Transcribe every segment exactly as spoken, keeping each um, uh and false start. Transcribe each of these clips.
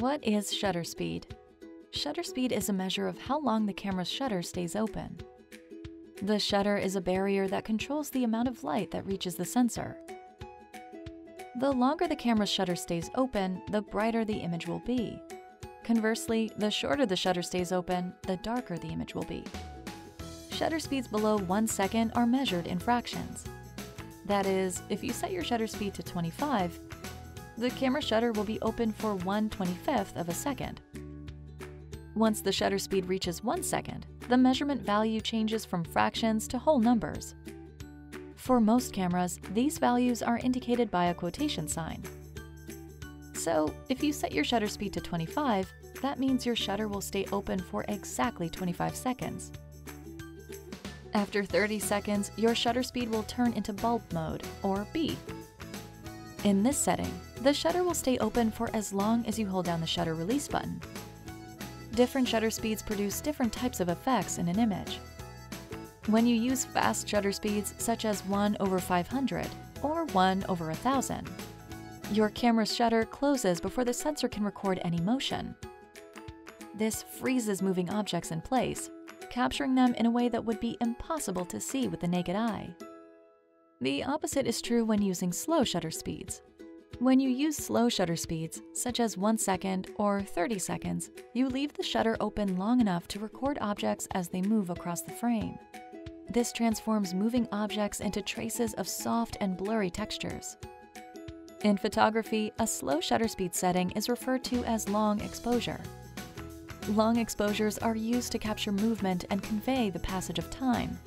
What is shutter speed? Shutter speed is a measure of how long the camera's shutter stays open. The shutter is a barrier that controls the amount of light that reaches the sensor. The longer the camera's shutter stays open, the brighter the image will be. Conversely, the shorter the shutter stays open, the darker the image will be. Shutter speeds below one second are measured in fractions. That is, if you set your shutter speed to twenty-five, the camera shutter will be open for one twenty-fifth of a second. Once the shutter speed reaches one second, the measurement value changes from fractions to whole numbers. For most cameras, these values are indicated by a quotation sign. So, if you set your shutter speed to twenty-five, that means your shutter will stay open for exactly twenty-five seconds. After thirty seconds, your shutter speed will turn into bulb mode, or B. In this setting, the shutter will stay open for as long as you hold down the shutter release button. Different shutter speeds produce different types of effects in an image. When you use fast shutter speeds such as one over five hundred or one over one thousand, your camera's shutter closes before the sensor can record any motion. This freezes moving objects in place, capturing them in a way that would be impossible to see with the naked eye. The opposite is true when using slow shutter speeds. When you use slow shutter speeds, such as one second or thirty seconds, you leave the shutter open long enough to record objects as they move across the frame. This transforms moving objects into traces of soft and blurry textures. In photography, a slow shutter speed setting is referred to as long exposure. Long exposures are used to capture movement and convey the passage of time.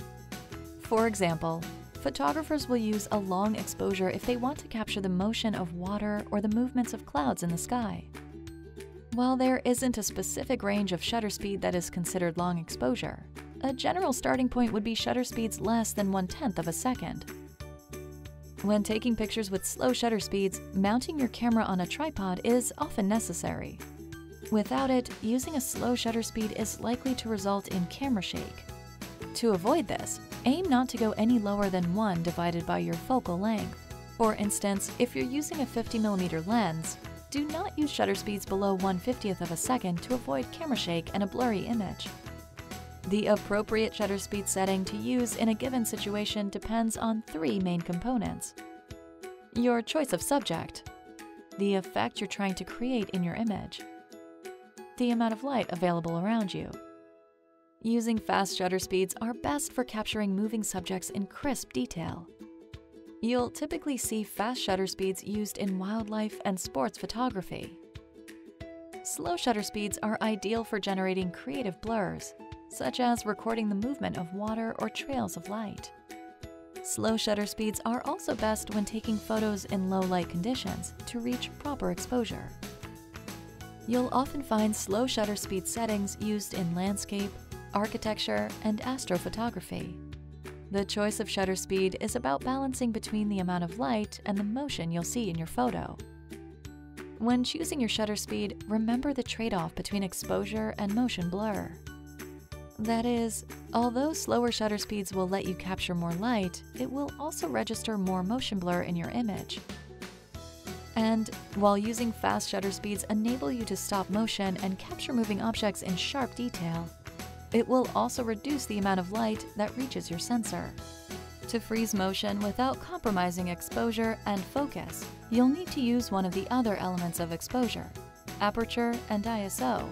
For example, photographers will use a long exposure if they want to capture the motion of water or the movements of clouds in the sky. While there isn't a specific range of shutter speed that is considered long exposure, a general starting point would be shutter speeds less than one-tenth of a second. When taking pictures with slow shutter speeds, mounting your camera on a tripod is often necessary. Without it, using a slow shutter speed is likely to result in camera shake. To avoid this, aim not to go any lower than one divided by your focal length. For instance, if you're using a fifty millimeter lens, do not use shutter speeds below one fiftieth of a second to avoid camera shake and a blurry image. The appropriate shutter speed setting to use in a given situation depends on three main components: your choice of subject, the effect you're trying to create in your image, the amount of light available around you. Using fast shutter speeds are best for capturing moving subjects in crisp detail. You'll typically see fast shutter speeds used in wildlife and sports photography. Slow shutter speeds are ideal for generating creative blurs, such as recording the movement of water or trails of light. Slow shutter speeds are also best when taking photos in low light conditions to reach proper exposure. You'll often find slow shutter speed settings used in landscape, architecture, and astrophotography. The choice of shutter speed is about balancing between the amount of light and the motion you'll see in your photo. When choosing your shutter speed, remember the trade-off between exposure and motion blur. That is, although slower shutter speeds will let you capture more light, it will also register more motion blur in your image. And while using fast shutter speeds enable you to stop motion and capture moving objects in sharp detail, it will also reduce the amount of light that reaches your sensor. To freeze motion without compromising exposure and focus, you'll need to use one of the other elements of exposure, aperture and I S O.